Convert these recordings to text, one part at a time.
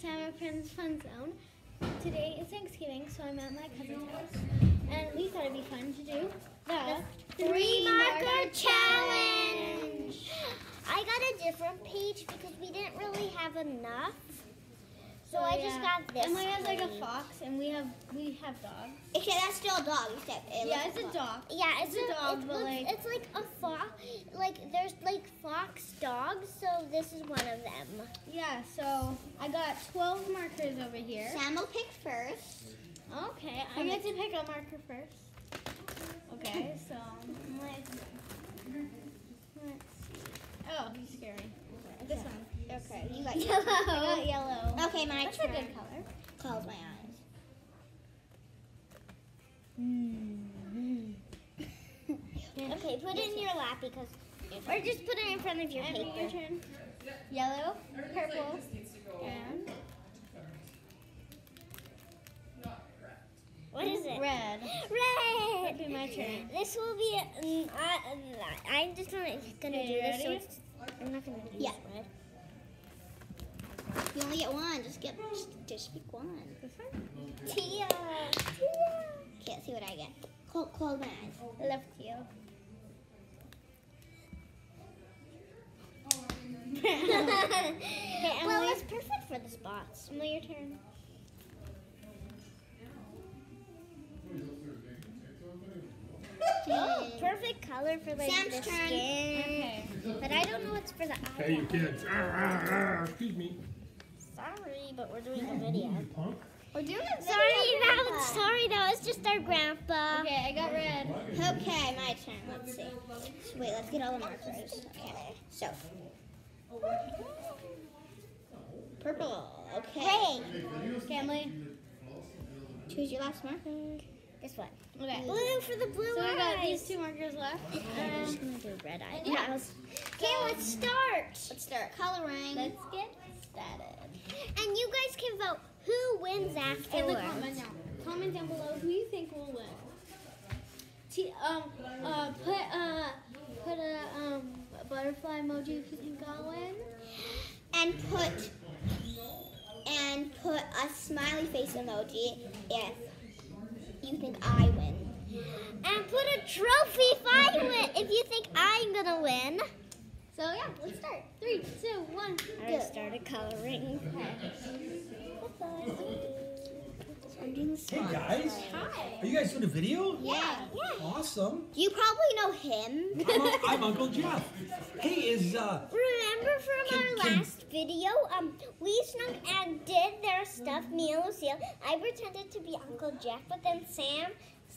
Sam and Friends Fun Zone. Today is Thanksgiving, so I'm at my cousin's house, and we thought it'd be fun to do the three marker challenge. I got a different page because we didn't really have enough, so I just got this. Emily has like a fox, and we have dogs. Okay, that's still a dog, except it's a dog. Yeah, it's a dog, but like it's like a fox. Like there's like fox dogs, so this is one of them. Yeah, so I got 12 markers over here. Sam will pick first. Okay, I get to pick a marker first. Okay, so let's see. Oh, he's scary. This one. Okay, you got yellow. I got yellow. Okay, my turn. That's a good color. Close my eyes. Okay, put it in your lap because... Or just put it in front of your paper. Your turn. Yellow, purple, and... What is it? Red. Red! That'll be my turn. This will be... I'm just not going to do this. So it's, I'm not going to do this red. You only get one. Just pick one. This one? Yeah. Tia! Can't see what I get. Close my eyes. I love Tia. Okay, well, that's perfect for the spots. Emily, your turn. Oh, perfect color for like Sam's turn. Skin. Okay. But I don't know what's for the eye. Hey, you kids. Excuse me. Sorry, but we're doing a video. We're doing a video. Sorry, that was just our grandpa. Okay, I got red. Okay, my turn. Let's see. Wait, let's get all the markers. Okay, so. Purple. Okay. Okay, Emily. Choose your last marker. This one. Okay. Blue for the blue eyes. So we got these two markers left. I'm just going to do red eye. Yeah. Okay, let's start. Let's start coloring. Let's get started. And you guys can vote who wins afterwards. In the comment down. Comment down below who you think will win. Put a butterfly emoji if you think I'll win. And put a smiley face emoji if you think I win. And put a trophy if I win. If you think I'm gonna win. So yeah, let's start. 3, 2, 1. I started coloring. Hey guys! Hi. Are you guys doing a video? Yeah. Awesome. You probably know him. I'm Uncle Jeff. Hey, remember from our last video? We snuck and did their stuff. Me and Lucille. I pretended to be Uncle Jeff, but then Sam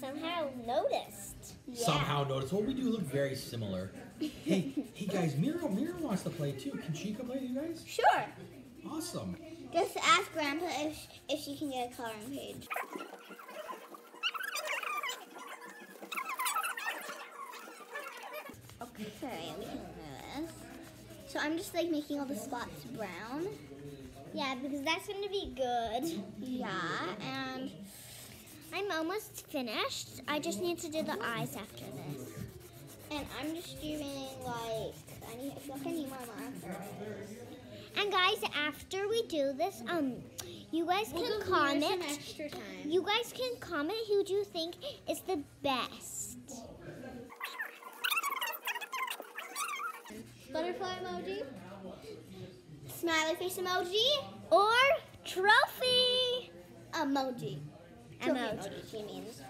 somehow noticed. Yeah. Somehow noticed. Well, we do look very similar. Hey guys! Mira wants to play too. Can she come play with you guys? Sure. Awesome. Just ask Grandpa if she can get a coloring page. Okay, we can do this. So I'm just like making all the spots brown. Yeah, because that's going to be good. Yeah, and I'm almost finished. I just need to do the eyes after this. And I'm just doing like, I feel like I need more markers. And guys, after we do this, you guys can comment. Extra time. You guys can comment who do you think is the best. Butterfly emoji, smiley face emoji, or trophy emoji. Emoji, she means.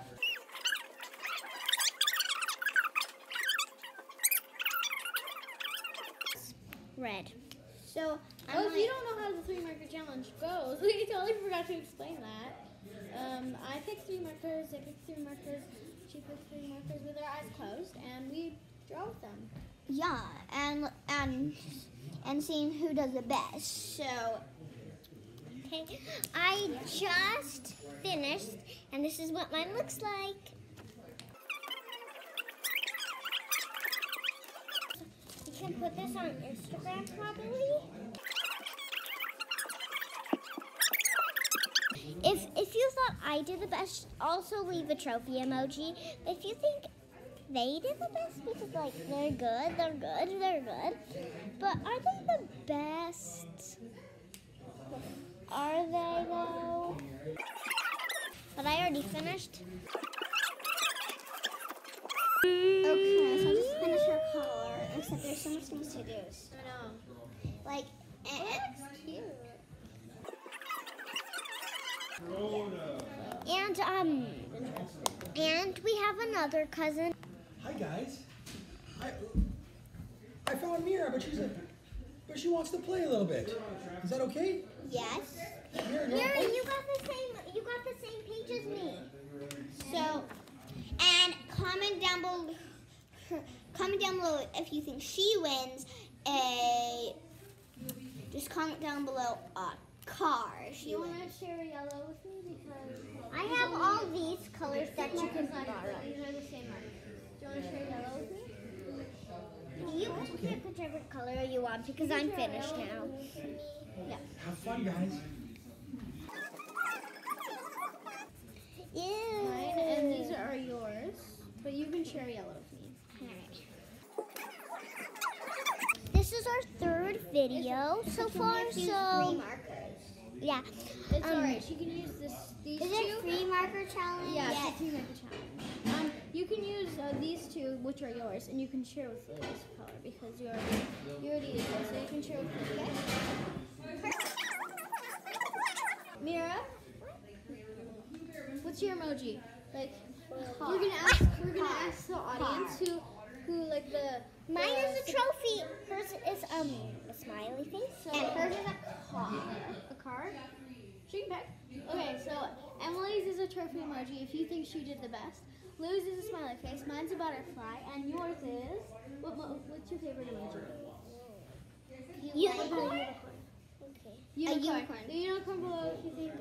Red. So, if you don't know how the 3 marker challenge goes, we totally forgot to explain that. I picked 3 markers, I picked 3 markers, she picked 3 markers with her eyes closed, and we drove them. Yeah, and seeing who does the best. So, okay, I just finished, and this is what mine looks like. You can put this on Instagram, probably. If you thought I did the best, also leave a trophy emoji. But if you think they did the best, because like they're good. But are they the best? are they though? But I already finished. Okay, so I'll just finish her collar. Except there's so much things to do. I know. Like, that's cute. Yeah. And we have another cousin. Hi guys. I found Mira, but she wants to play a little bit. Is that okay? Yes. Mira, you got the same page as me. So, and comment down below if you think she wins a. Just comment down below a car. You want to share yellow with me because I have all these colors that you can borrow. These are the same ones. Do you want to share yellow with me? You can pick whichever color you want because I'm finished now. Yeah. Have fun, guys. Ew. Right, and these are yours, but you can share yellow with me. All right. This is our third video so far. So yeah. It's alright. She can use these two. Is it free marker challenge? Yeah, it's a free marker challenge. You can use these two, which are yours, and you can share with Lily's color because you already used it, so you can share with Lily. Okay? Mira, what's your emoji? Like, we're gonna ask the audience who like the. Mine is a trophy. Hers is a smiley face, so and hers is a car. A car. She can pick. Okay, so Emily's is a trophy emoji. If you think she did the best. Lou's is a smiley face, mine's a butterfly, and yours is... What's your favorite emoji? Unicorn? Okay. Unicorn. A unicorn. The unicorn below if you think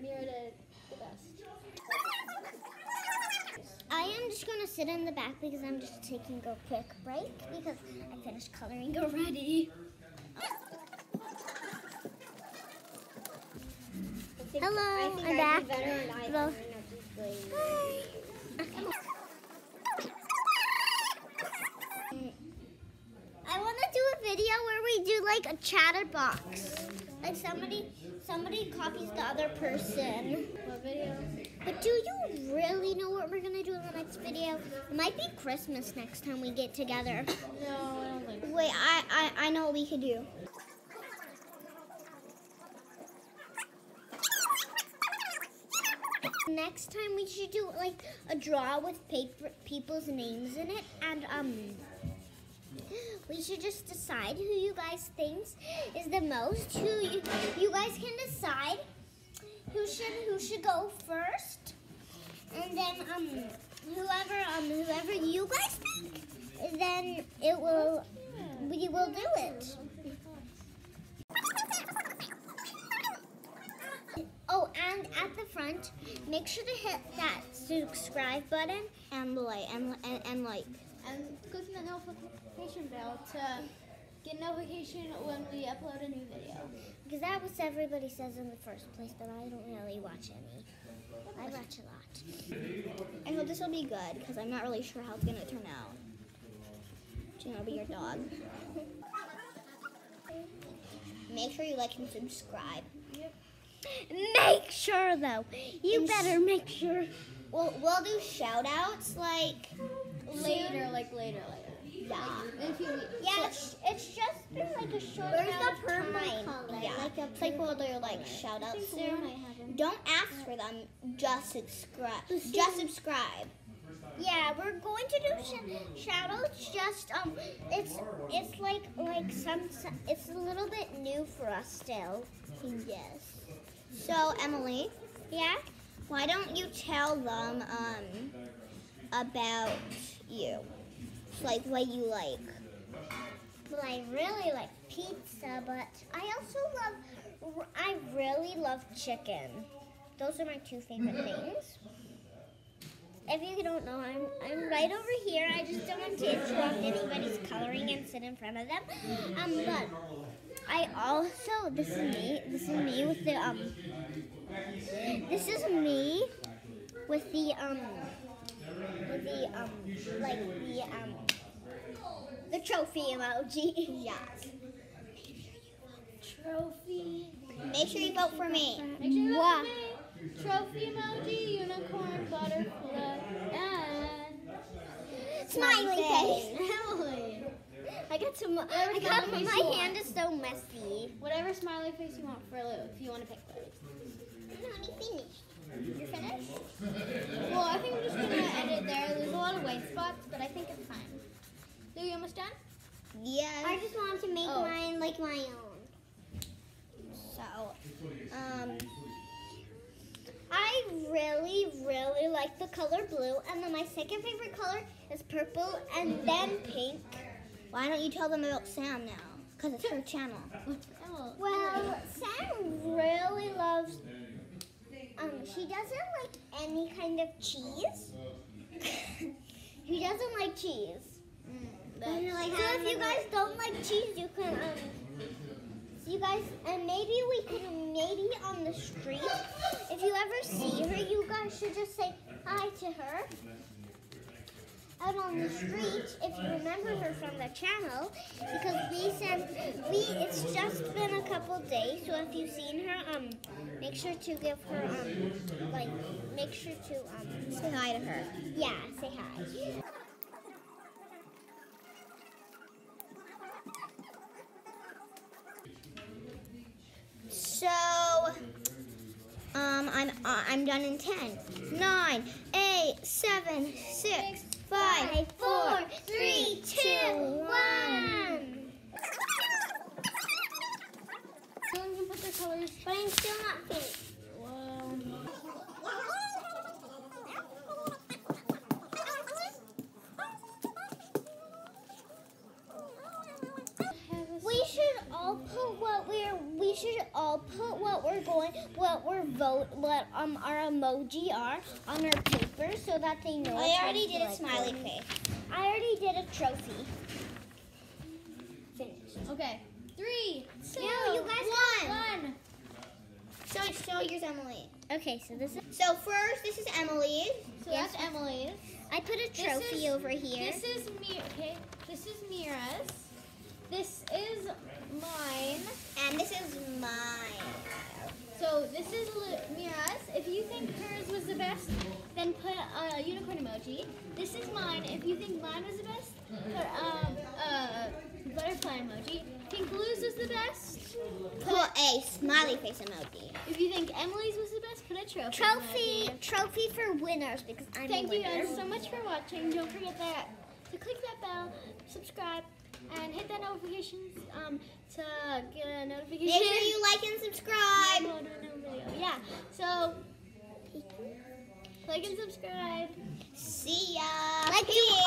Mira did the best. I am just going to sit in the back because I'm just taking a quick break because I finished coloring already. Hello, I'm back. Hi. I want to do a video where we do like a chatted box. Like somebody copies the other person. What video? But do you really know what we're going to do in the next video? It might be Christmas next time we get together. No, I don't think so. Wait, I know what we could do. Next time we should do like a draw with paper, people's names in it, and we should just decide who you guys thinks is the most. You guys can decide who should go first, and then whoever you guys think, then we will do it. Oh, and at the front, make sure to hit that subscribe button and like. And click the notification bell to get notification when we upload a new video. Because that was everybody says in the first place, but I don't really watch any. I watch a lot. I hope this will be good because I'm not really sure how it's going to turn out. She's going to be your dog. Make sure you like and subscribe. Yep. Make sure though. You better make sure. We'll do shout outs like later, like later. Yeah. Like, yeah, it's just been like a short amount of time. Color? Yeah. Like we'll do like shout outs soon. Don't ask for them. Just subscribe. Just subscribe. Yeah, we're going to do shout outs. Just it's like some it's a little bit new for us still. Yes. So Emily, yeah, why don't you tell them about you, like what you like? Well, I really like pizza, but I really love chicken. Those are my two favorite things. If you don't know, I'm right over here. I just don't want to interrupt anybody's coloring and sit in front of them. But I also this is me with the like the trophy emoji. Yeah. Trophy. Make sure you vote for me. Make sure you vote for me. Trophy emoji, unicorn, butterfly, and smiley face. Emily. I got some. My hand is so messy. Whatever smiley face you want for Lou, if you want to pick those. No, I'm finished. You're finished? Well, I think I'm just going to edit there. There's a lot of white spots, but I think it's fine. Lou, you almost done? Yes. I just wanted to make mine like my own. So, I really, really like the color blue. And then my second favorite color is purple and then pink. Why don't you tell them about Sam now? Because it's her channel. Well, Sam really loves... she doesn't like any kind of cheese. She doesn't like cheese. So if you guys don't like cheese, you can you guys, and maybe we can on the street, if you ever see her, you guys should just say hi to her. Out on the street, if you remember her from the channel, because it's just been a couple days, so if you've seen her, make sure to give her, make sure to, say hi to her. Yeah, say hi. So, I'm done in 10, 9, 8, 7, 6, 5, 4, 3, 2, 1. Someone can put their colors, but I'm still not finished. We should all put what our emoji are on our paper so that they know. I already did a smiley face. I already did a trophy. Finished. Okay. 3, 2, you guys one. So here's Emily. Okay, so this is. So first, this is Emily. So that's Emily's. I put a trophy over here. This is me. Okay. This is Mira's. This is mine. And this is mine. So this is Mira's. If you think hers was the best, then put a unicorn emoji. This is mine. If you think mine was the best, put a butterfly emoji. If you think Lou's was the best, put a smiley face emoji. If you think Emily's was the best, put a trophy. Trophy for winners, because I'm a winner. Thank you guys so much for watching. Don't forget to click that bell, subscribe, and hit that notifications to get a notification. Make sure you like and subscribe. No video. Yeah. So like and subscribe. See ya. Like you.